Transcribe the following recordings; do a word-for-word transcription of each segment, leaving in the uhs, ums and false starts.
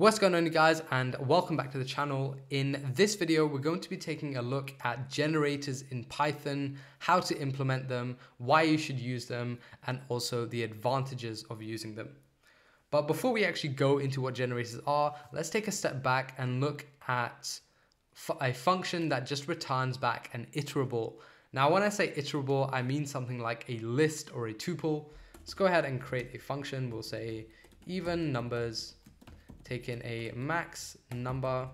What's going on, you guys, and welcome back to the channel. In this video, we're going to be taking a look at generators in Python, how to implement them, why you should use them, and also the advantages of using them. But before we actually go into what generators are, let's take a step back and look at a function that just returns back an iterable. Now, when I say iterable, I mean something like a list or a tuple. Let's go ahead and create a function. We'll say even numbers, take in a max number,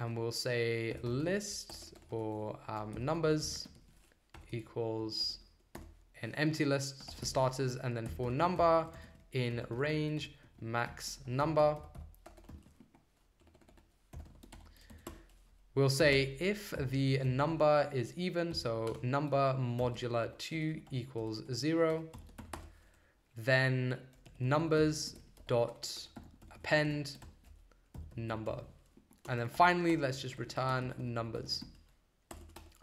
and we'll say list or um, numbers equals an empty list for starters, and then for number in range max number, we'll say if the number is even, so number modular two equals zero, then numbers dot append number. And then finally, let's just return numbers.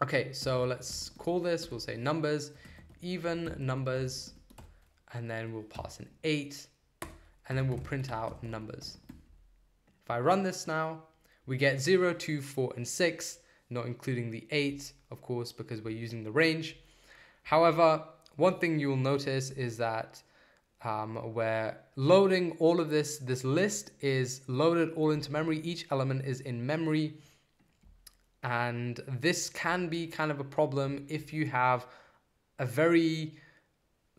Okay, so let's call this, we'll say numbers, even numbers, and then we'll pass an eight, and then we'll print out numbers. If I run this now, we get zero, two, four, and six, not including the eight, of course, because we're using the range. However, one thing you'll notice is that Um, where loading all of this, this list is loaded all into memory. Each element is in memory. And this can be kind of a problem if you have a very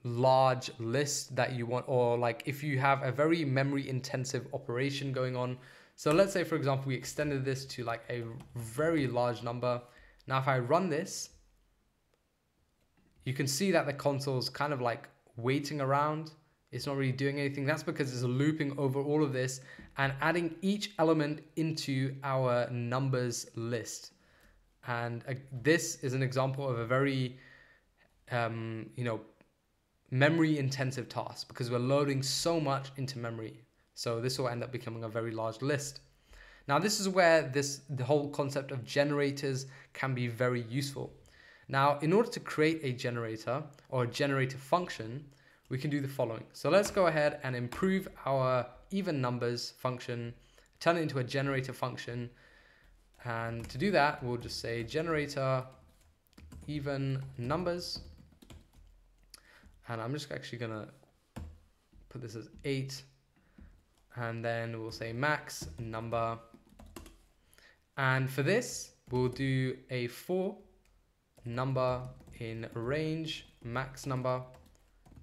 large list that you want, or like if you have a very memory intensive operation going on. So let's say, for example, we extended this to like a very large number. Now, if I run this, you can see that the console's kind of like waiting around. It's not really doing anything. That's because it's looping over all of this and adding each element into our numbers list. And uh, this is an example of a very, um, you know, memory intensive task because we're loading so much into memory. So this will end up becoming a very large list. Now, this is where this, the whole concept of generators can be very useful. Now, in order to create a generator or a generator function, we can do the following. So let's go ahead and improve our even numbers function, turn it into a generator function. And to do that, we'll just say generator even numbers. And I'm just actually gonna put this as eight. And then we'll say max number. And for this, we'll do a four. Number in range max number.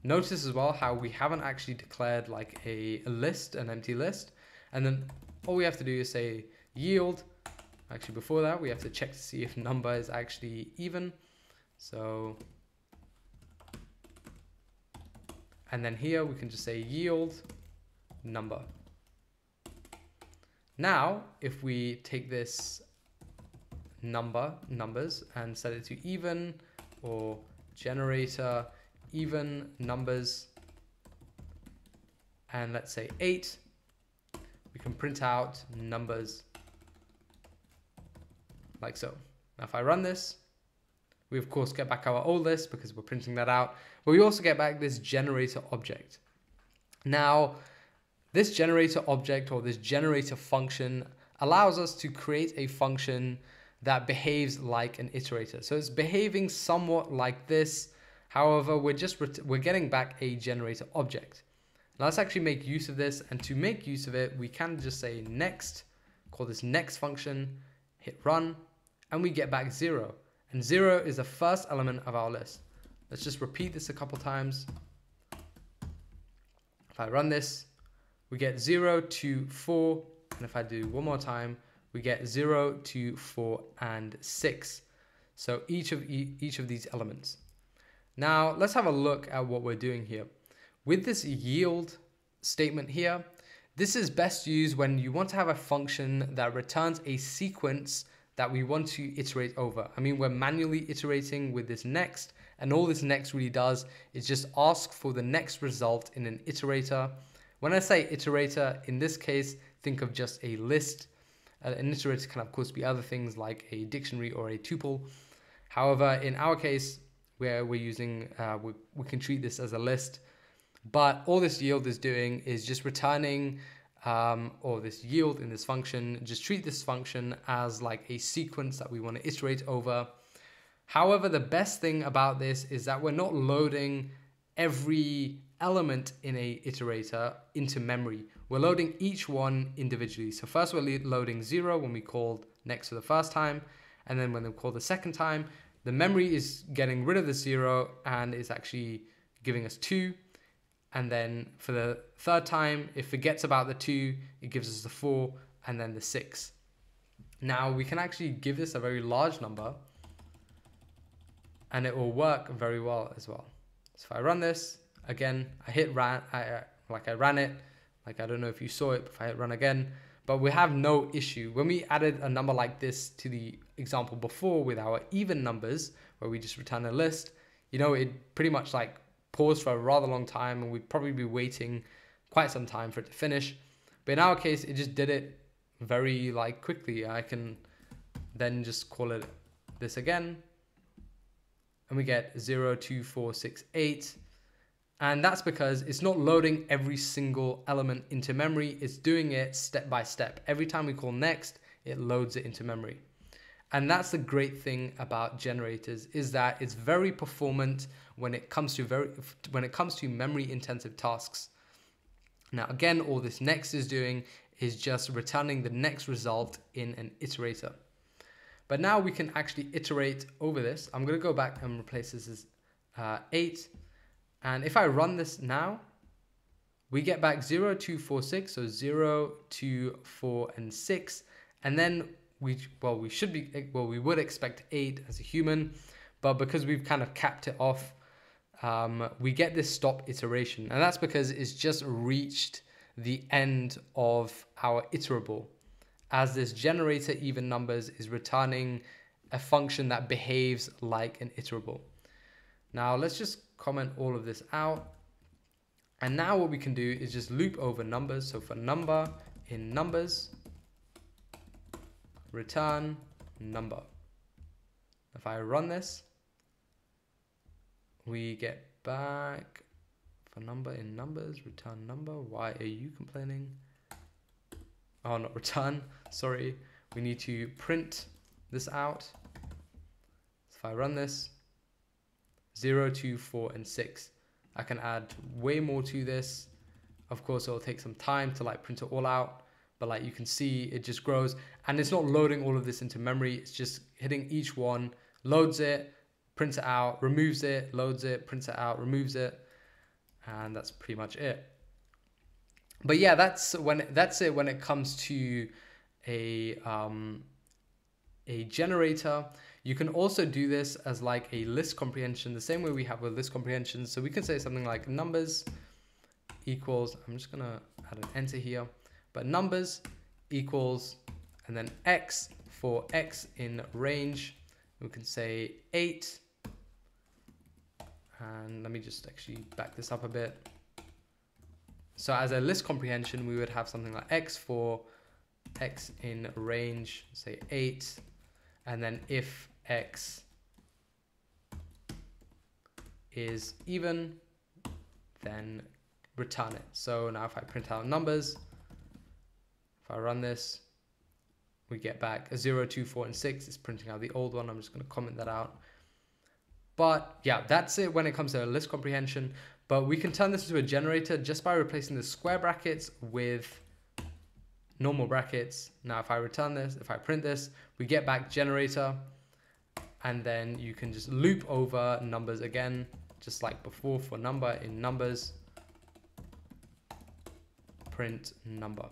Notice as well how we haven't actually declared like a list, an empty list, and then all we have to do is say yield. Actually, before that, we have to check to see if number is actually even. So, and then here we can just say yield number. Now, if we take this number numbers and set it to even, or generator even numbers, and let's say eight, we can print out numbers like so. Now if I run this, we of course get back our old list because we're printing that out, but we also get back this generator object. Now this generator object, or this generator function, allows us to create a function that behaves like an iterator. So it's behaving somewhat like this. However, we're just we're getting back a generator object. Now let's actually make use of this. And to make use of it, we can just say next, call this next function, hit run, and we get back zero. And zero is the first element of our list. Let's just repeat this a couple times. If I run this, we get zero, two, four. And if I do one more time, we get zero, two, four, and six. So each of, e each of these elements. Now let's have a look at what we're doing here. With this yield statement here, this is best used when you want to have a function that returns a sequence that we want to iterate over. I mean, we're manually iterating with this next, and all this next really does is just ask for the next result in an iterator. When I say iterator, in this case, think of just a list. An iterator can, of course, be other things like a dictionary or a tuple. However, in our case, where we're using, uh, we, we can treat this as a list. But all this yield is doing is just returning um, or this yield in this function, just treat this function as like a sequence that we want to iterate over. However, the best thing about this is that we're not loading every element in a iterator into memory. We're loading each one individually. So first we're loading zero when we called next for the first time, and then when we call the second time, the memory is getting rid of the zero and is actually giving us two. And then for the third time, it forgets about the two, it gives us the four and then the six. Now we can actually give this a very large number and it will work very well as well. So if I run this, again, I hit ran, I, like I ran it, like I don't know if you saw it, but if I hit run again, but we have no issue. When we added a number like this to the example before with our even numbers, where we just return a list, you know, it pretty much like paused for a rather long time and we'd probably be waiting quite some time for it to finish. But in our case, it just did it very like quickly. I can then just call it this again and we get zero, two, four, six, eight. And that's because it's not loading every single element into memory, it's doing it step by step. Every time we call next, it loads it into memory. And that's the great thing about generators, is that it's very performant when it comes to very when it comes to memory intensive tasks. Now again, all this next is doing is just returning the next result in an iterator. But now we can actually iterate over this. I'm gonna go back and replace this as uh, eight. And if I run this now, we get back zero, two, four, six. So zero, two, four, and six. And then we, well, we should be, well, we would expect eight as a human, but because we've kind of capped it off, um, we get this stop iteration. And that's because it's just reached the end of our iterable, as this generator even numbers is returning a function that behaves like an iterable. Now let's just comment all of this out. And now what we can do is just loop over numbers. So for number in numbers, return number. If I run this, we get back for number in numbers, return number. Why are you complaining? Oh, not return, sorry. We need to print this out. So if I run this, zero, two, four, and six. I can add way more to this. Of course, it'll take some time to like print it all out, but like you can see, it just grows and it's not loading all of this into memory. It's just hitting each one, loads it, prints it out, removes it, loads it, prints it out, removes it. And that's pretty much it. But yeah, that's when that's it when it comes to a, um, a generator. You can also do this as like a list comprehension, the same way we have with list comprehension. So we can say something like numbers equals, I'm just gonna add an enter here, but numbers equals, and then X for X in range. We can say eight. And let me just actually back this up a bit. So as a list comprehension, we would have something like X for X in range, say eight. And then if X is even, then return it. So now if I print out numbers, if I run this, we get back a zero, two, four, and six. It's printing out the old one. I'm just gonna comment that out. But yeah, that's it when it comes to list comprehension. But we can turn this into a generator just by replacing the square brackets with normal brackets. Now, if I return this, if I print this, we get back generator, and then you can just loop over numbers again, just like before for number in numbers, print number.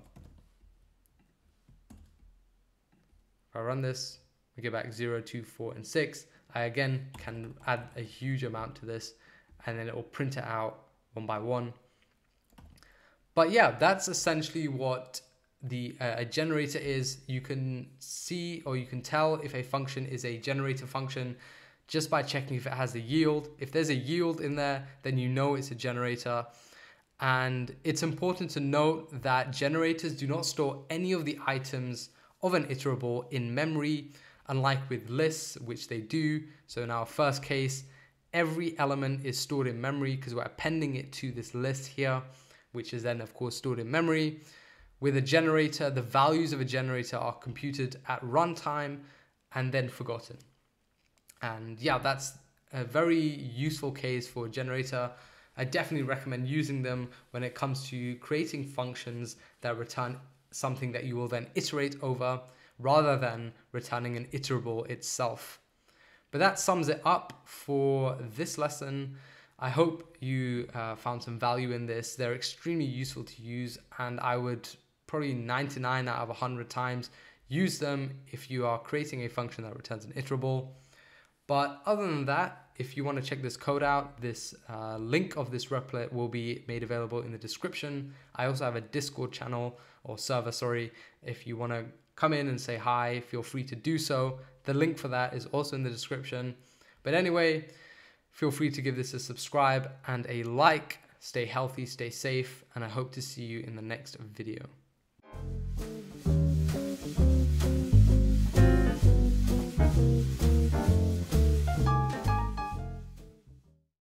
If I run this, we get back zero, two, four, and six. I again can add a huge amount to this, and then it will print it out one by one. But yeah, that's essentially what the uh, a generator is. You can see or you can tell if a function is a generator function just by checking if it has a yield. If there's a yield in there, then you know it's a generator. And it's important to note that generators do not store any of the items of an iterable in memory, unlike with lists, which they do. So in our first case, every element is stored in memory because we're appending it to this list here, which is then of course stored in memory. with a generator, the values of a generator are computed at runtime and then forgotten. And yeah, that's a very useful case for a generator. I definitely recommend using them when it comes to creating functions that return something that you will then iterate over rather than returning an iterable itself. But that sums it up for this lesson. I hope you uh, found some value in this. They're extremely useful to use, and I would probably ninety-nine out of one hundred times use them if you are creating a function that returns an iterable. But other than that, if you want to check this code out, this uh, link of this Replit will be made available in the description. I also have a Discord channel or server, sorry. If you want to come in and say hi, feel free to do so. The link for that is also in the description. But anyway, feel free to give this a subscribe and a like. Stay healthy, stay safe, and I hope to see you in the next video.